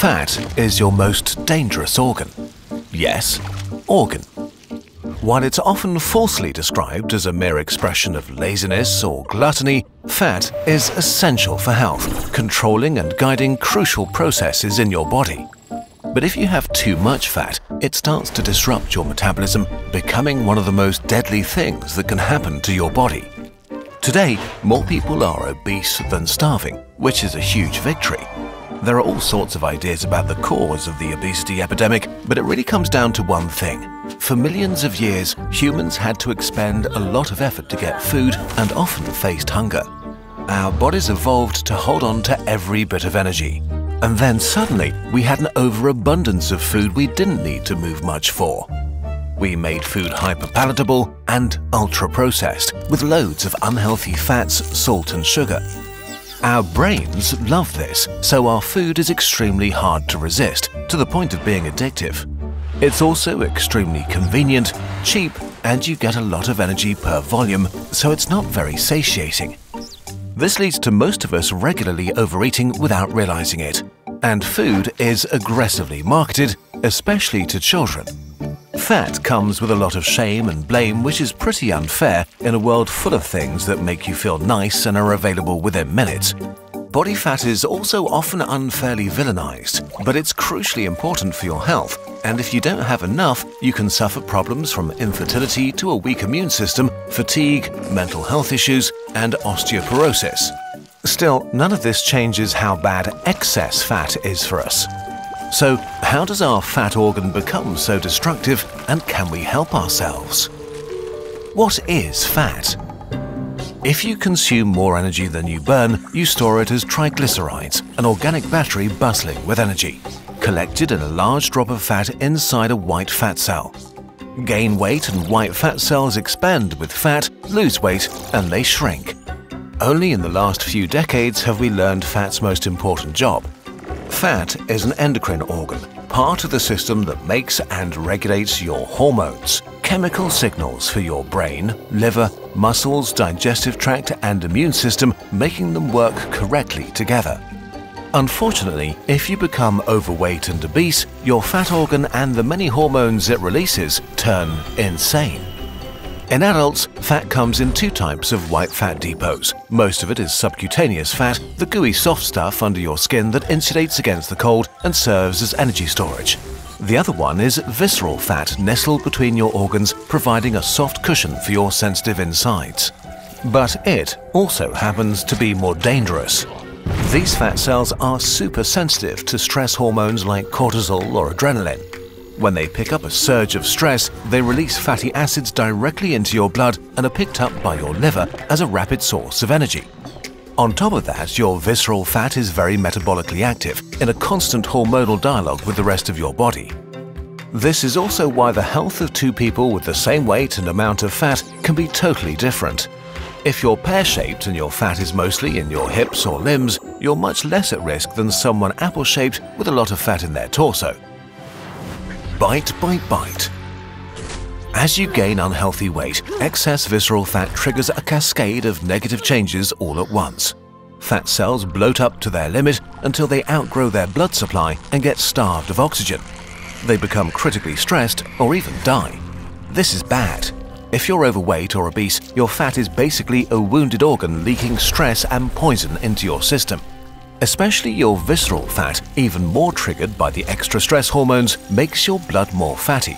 Fat is your most dangerous organ. Yes, organ. While it's often falsely described as a mere expression of laziness or gluttony, fat is essential for health, controlling and guiding crucial processes in your body. But if you have too much fat, it starts to disrupt your metabolism, becoming one of the most deadly things that can happen to your body. Today, more people are obese than starving, which is a huge victory. There are all sorts of ideas about the cause of the obesity epidemic, but it really comes down to one thing. For millions of years, humans had to expend a lot of effort to get food and often faced hunger. Our bodies evolved to hold on to every bit of energy. And then suddenly, we had an overabundance of food we didn't need to move much for. We made food hyperpalatable and ultra-processed, with loads of unhealthy fats, salt and sugar. Our brains love this, so our food is extremely hard to resist, to the point of being addictive. It's also extremely convenient, cheap, and you get a lot of energy per volume, so it's not very satiating. This leads to most of us regularly overeating without realizing it. And food is aggressively marketed, especially to children. Fat comes with a lot of shame and blame, which is pretty unfair in a world full of things that make you feel nice and are available within minutes. Body fat is also often unfairly villainized, but it's crucially important for your health, and if you don't have enough, you can suffer problems from infertility to a weak immune system, fatigue, mental health issues, and osteoporosis. Still, none of this changes how bad excess fat is for us. So, how does our fat organ become so destructive, and can we help ourselves? What is fat? If you consume more energy than you burn, you store it as triglycerides, an organic battery bustling with energy, collected in a large drop of fat inside a white fat cell. Gain weight and white fat cells expand with fat, lose weight, and they shrink. Only in the last few decades have we learned fat's most important job. Fat is an endocrine organ, part of the system that makes and regulates your hormones, chemical signals for your brain, liver, muscles, digestive tract and immune system, making them work correctly together. Unfortunately, if you become overweight and obese, your fat organ and the many hormones it releases turn insane. In adults, fat comes in two types of white fat depots. Most of it is subcutaneous fat, the gooey soft stuff under your skin that insulates against the cold and serves as energy storage. The other one is visceral fat nestled between your organs, providing a soft cushion for your sensitive insides. But it also happens to be more dangerous. These fat cells are super sensitive to stress hormones like cortisol or adrenaline. When they pick up a surge of stress, they release fatty acids directly into your blood and are picked up by your liver as a rapid source of energy. On top of that, your visceral fat is very metabolically active, in a constant hormonal dialogue with the rest of your body. This is also why the health of two people with the same weight and amount of fat can be totally different. If you're pear-shaped and your fat is mostly in your hips or limbs, you're much less at risk than someone apple-shaped with a lot of fat in their torso. Bite, bite, bite. As you gain unhealthy weight, excess visceral fat triggers a cascade of negative changes all at once. Fat cells bloat up to their limit until they outgrow their blood supply and get starved of oxygen. They become critically stressed or even die. This is bad. If you're overweight or obese, your fat is basically a wounded organ leaking stress and poison into your system. Especially your visceral fat, even more triggered by the extra stress hormones, makes your blood more fatty.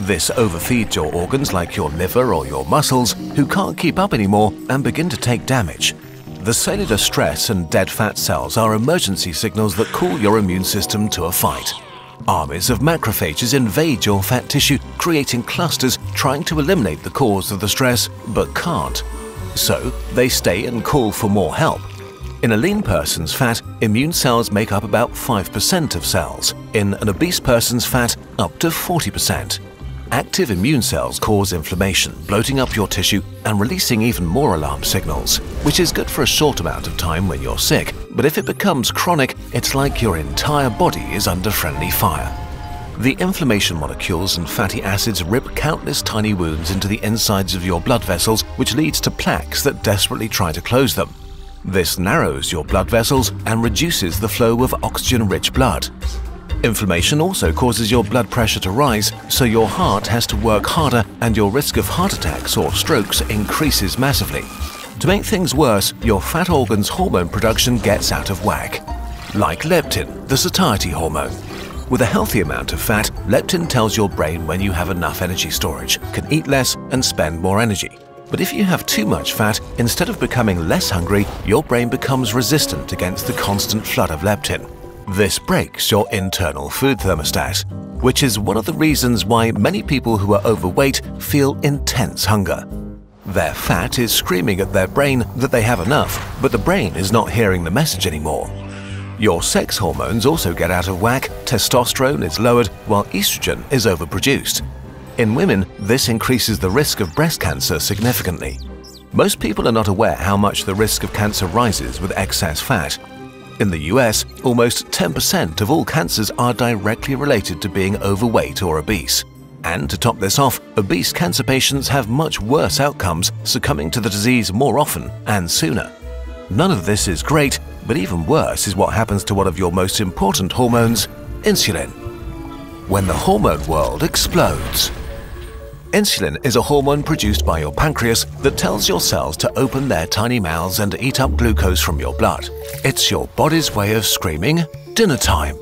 This overfeeds your organs like your liver or your muscles, who can't keep up anymore and begin to take damage. The cellular stress and dead fat cells are emergency signals that call your immune system to a fight. Armies of macrophages invade your fat tissue, creating clusters trying to eliminate the cause of the stress, but can't. So, they stay and call for more help. In a lean person's fat, immune cells make up about 5% of cells. In an obese person's fat, up to 40%. Active immune cells cause inflammation, bloating up your tissue and releasing even more alarm signals, which is good for a short amount of time when you're sick, but if it becomes chronic, it's like your entire body is under friendly fire. The inflammation molecules and fatty acids rip countless tiny wounds into the insides of your blood vessels, which leads to plaques that desperately try to close them. This narrows your blood vessels and reduces the flow of oxygen-rich blood. Inflammation also causes your blood pressure to rise, so your heart has to work harder and your risk of heart attacks or strokes increases massively. To make things worse, your fat organ's hormone production gets out of whack. Like leptin, the satiety hormone. With a healthy amount of fat, leptin tells your brain when you have enough energy storage, can eat less and spend more energy. But if you have too much fat, instead of becoming less hungry, your brain becomes resistant against the constant flood of leptin. This breaks your internal food thermostat, which is one of the reasons why many people who are overweight feel intense hunger. Their fat is screaming at their brain that they have enough, but the brain is not hearing the message anymore. Your sex hormones also get out of whack, testosterone is lowered while estrogen is overproduced. In women, this increases the risk of breast cancer significantly. Most people are not aware how much the risk of cancer rises with excess fat. In the US, almost 10% of all cancers are directly related to being overweight or obese. And to top this off, obese cancer patients have much worse outcomes, succumbing to the disease more often and sooner. None of this is great, but even worse is what happens to one of your most important hormones, insulin, when the hormone world explodes. Insulin is a hormone produced by your pancreas that tells your cells to open their tiny mouths and eat up glucose from your blood. It's your body's way of screaming, dinner time.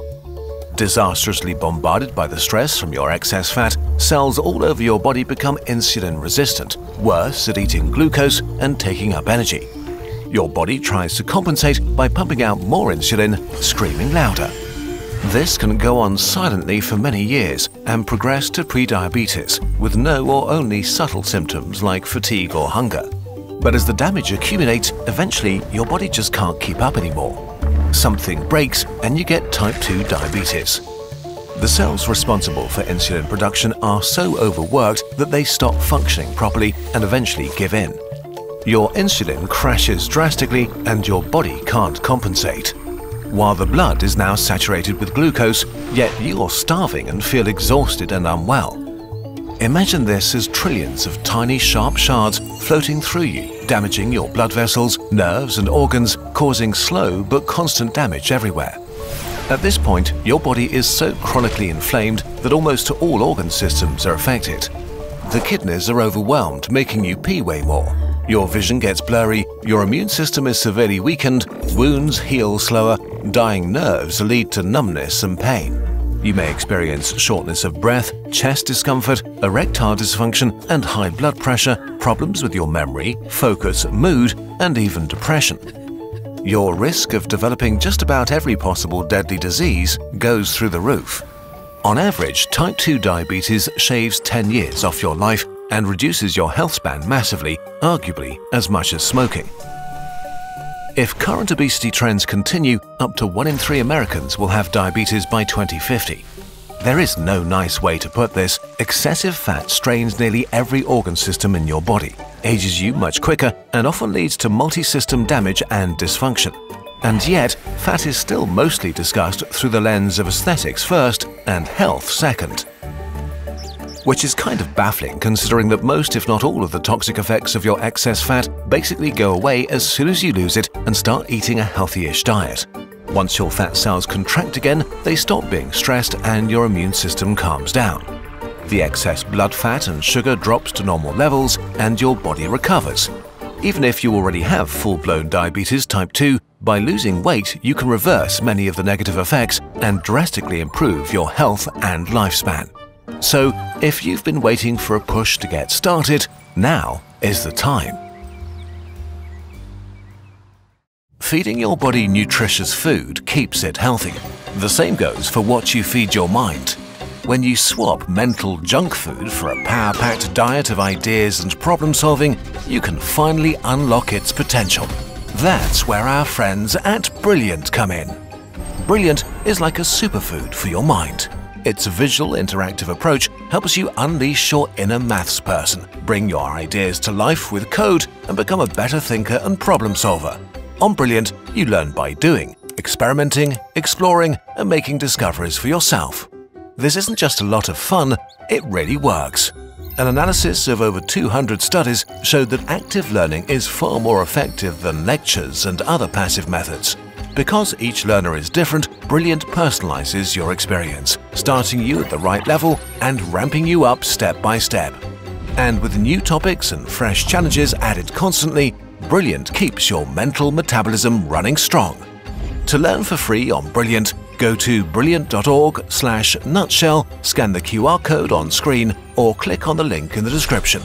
Disastrously bombarded by the stress from your excess fat, cells all over your body become insulin resistant, worse at eating glucose and taking up energy. Your body tries to compensate by pumping out more insulin, screaming louder. This can go on silently for many years and progress to prediabetes, with no or only subtle symptoms like fatigue or hunger. But as the damage accumulates, eventually your body just can't keep up anymore. Something breaks and you get type 2 diabetes. The cells responsible for insulin production are so overworked that they stop functioning properly and eventually give in. Your insulin crashes drastically and your body can't compensate. While the blood is now saturated with glucose, yet you're starving and feel exhausted and unwell. Imagine this as trillions of tiny sharp shards floating through you, damaging your blood vessels, nerves and organs, causing slow but constant damage everywhere. At this point, your body is so chronically inflamed that almost all organ systems are affected. The kidneys are overwhelmed, making you pee way more. Your vision gets blurry, your immune system is severely weakened, wounds heal slower, dying nerves lead to numbness and pain. You may experience shortness of breath, chest discomfort, erectile dysfunction and high blood pressure, problems with your memory, focus, mood and even depression. Your risk of developing just about every possible deadly disease goes through the roof. On average, type 2 diabetes shaves 10 years off your life and reduces your health span massively, arguably as much as smoking. If current obesity trends continue, up to 1 in 3 Americans will have diabetes by 2050. There is no nice way to put this. Excessive fat strains nearly every organ system in your body, ages you much quicker, and often leads to multi-system damage and dysfunction. And yet, fat is still mostly discussed through the lens of aesthetics first and health second. Which is kind of baffling considering that most if not all of the toxic effects of your excess fat basically go away as soon as you lose it and start eating a healthy-ish diet. Once your fat cells contract again, they stop being stressed and your immune system calms down. The excess blood fat and sugar drops to normal levels and your body recovers. Even if you already have full-blown diabetes type 2, by losing weight you can reverse many of the negative effects and drastically improve your health and lifespan. So, if you've been waiting for a push to get started, now is the time. Feeding your body nutritious food keeps it healthy. The same goes for what you feed your mind. When you swap mental junk food for a power-packed diet of ideas and problem-solving, you can finally unlock its potential. That's where our friends at Brilliant come in. Brilliant is like a superfood for your mind. Its visual interactive approach helps you unleash your inner maths person, bring your ideas to life with code, and become a better thinker and problem solver. On Brilliant, you learn by doing, experimenting, exploring, and making discoveries for yourself. This isn't just a lot of fun, it really works. An analysis of over 200 studies showed that active learning is far more effective than lectures and other passive methods. Because each learner is different, Brilliant personalizes your experience, starting you at the right level and ramping you up step by step. And with new topics and fresh challenges added constantly, Brilliant keeps your mental metabolism running strong. To learn for free on Brilliant, go to brilliant.org/nutshell, scan the QR code on screen, or click on the link in the description.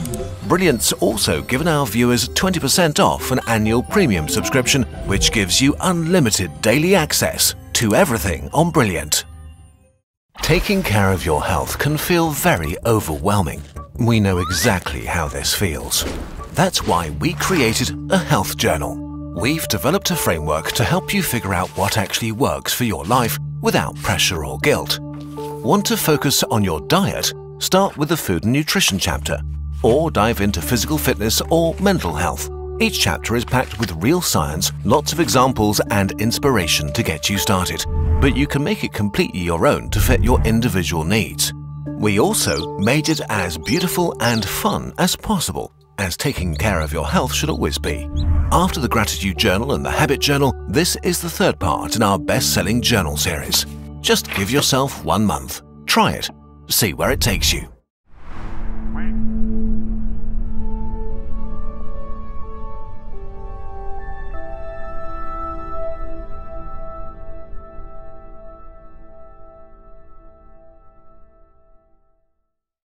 Brilliant's also given our viewers 20% off an annual premium subscription, which gives you unlimited daily access to everything on Brilliant. Taking care of your health can feel very overwhelming. We know exactly how this feels. That's why we created a health journal. We've developed a framework to help you figure out what actually works for your life without pressure or guilt. Want to focus on your diet? Start with the food and nutrition chapter, or dive into physical fitness or mental health. Each chapter is packed with real science, lots of examples and inspiration to get you started, but you can make it completely your own to fit your individual needs. We also made it as beautiful and fun as possible, as taking care of your health should always be. After the Gratitude Journal and the Habit Journal, this is the third part in our best-selling journal series. Just give yourself 1 month. Try it. See where it takes you.